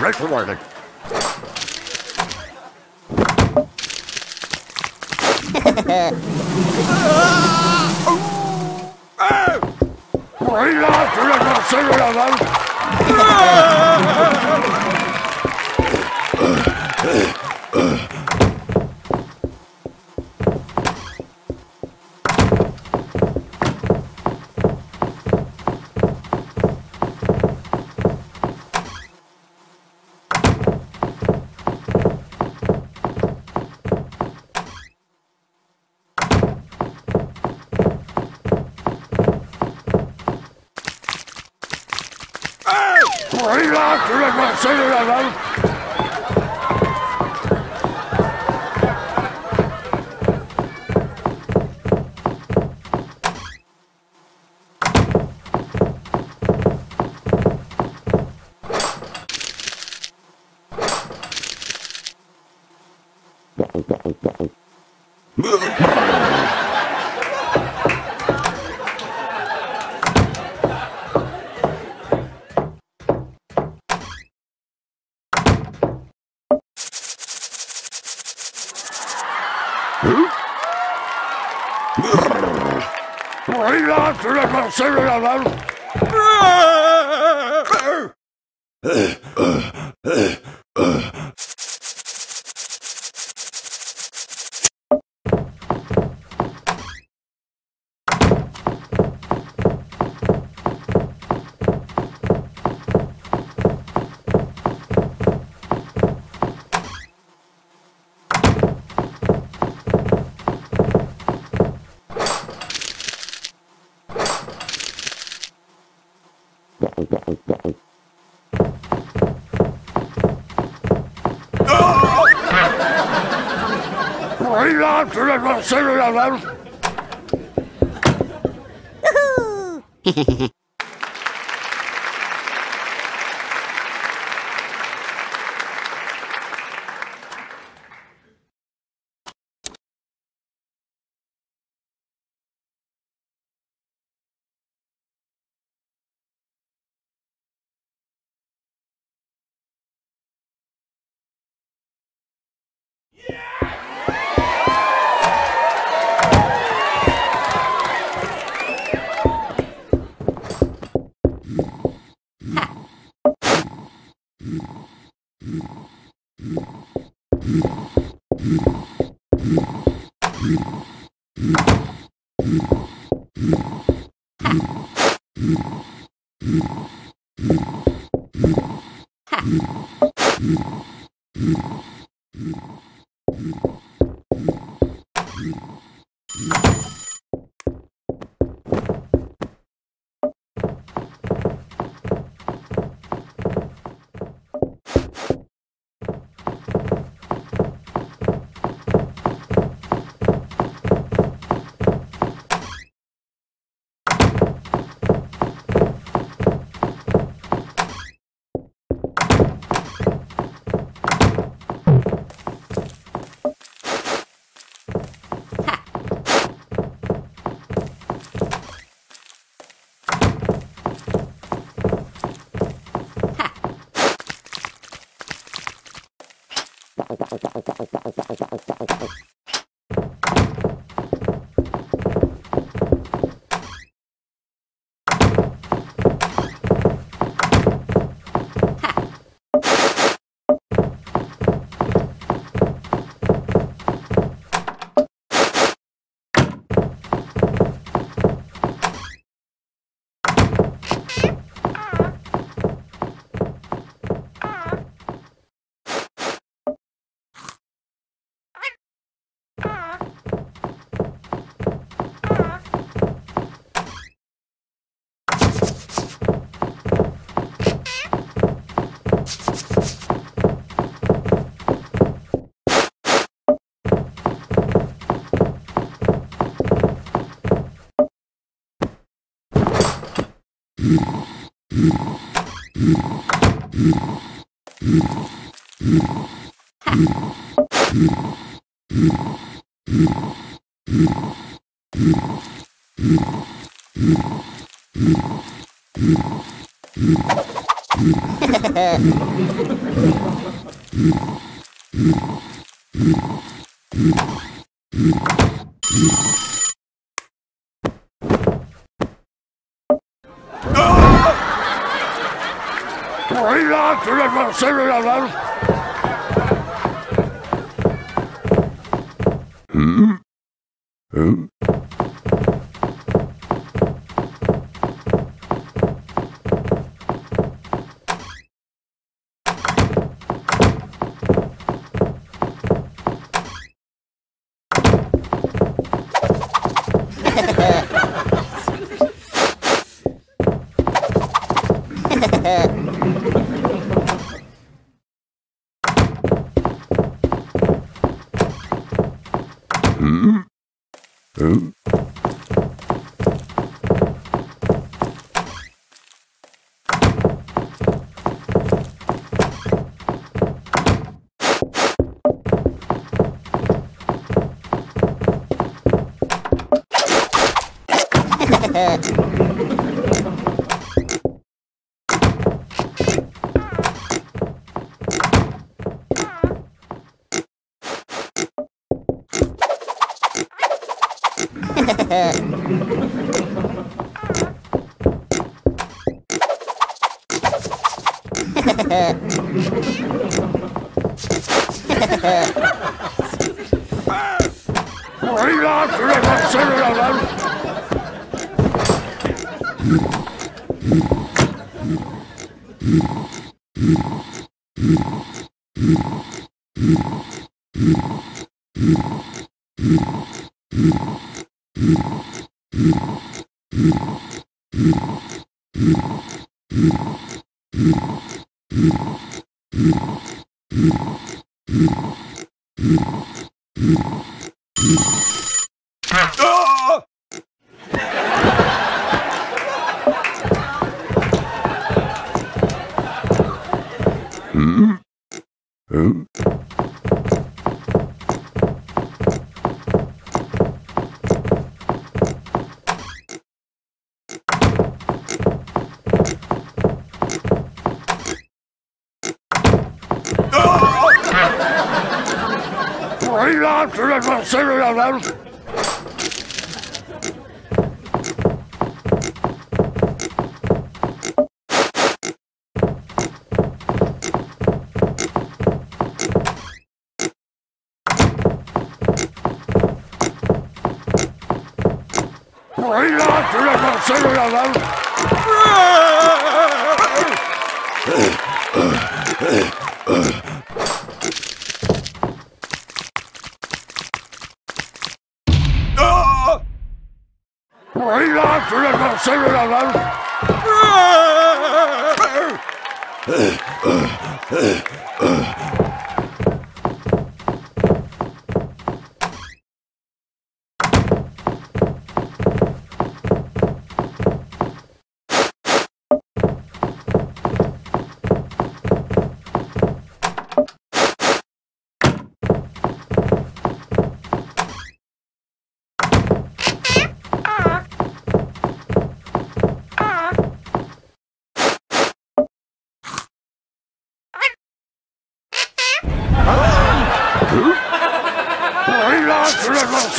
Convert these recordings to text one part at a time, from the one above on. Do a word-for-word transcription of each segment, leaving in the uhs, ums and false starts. Recording.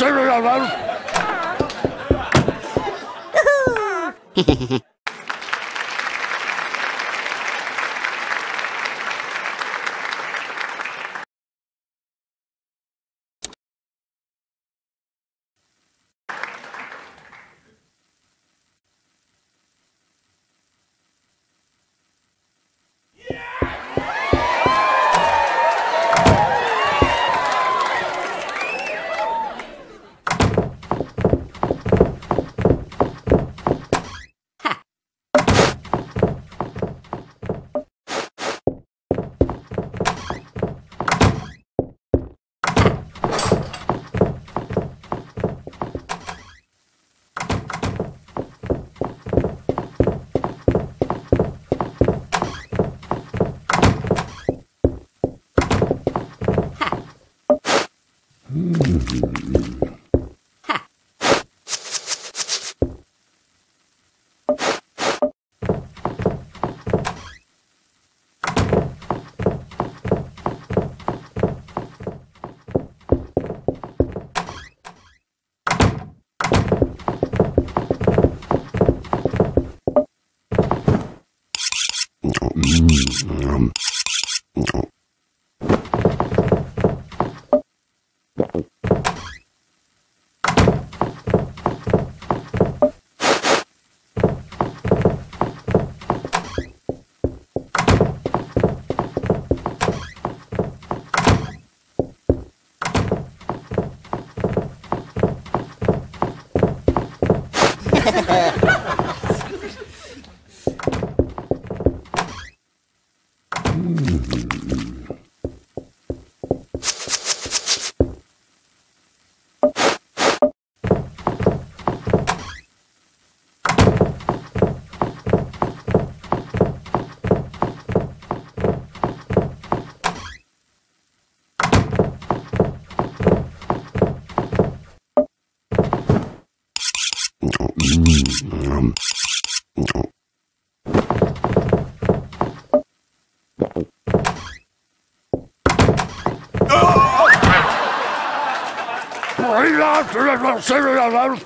Hehehehe. Serial I'm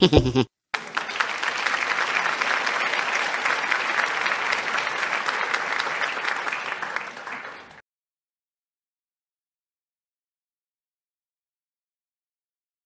Hehehehe.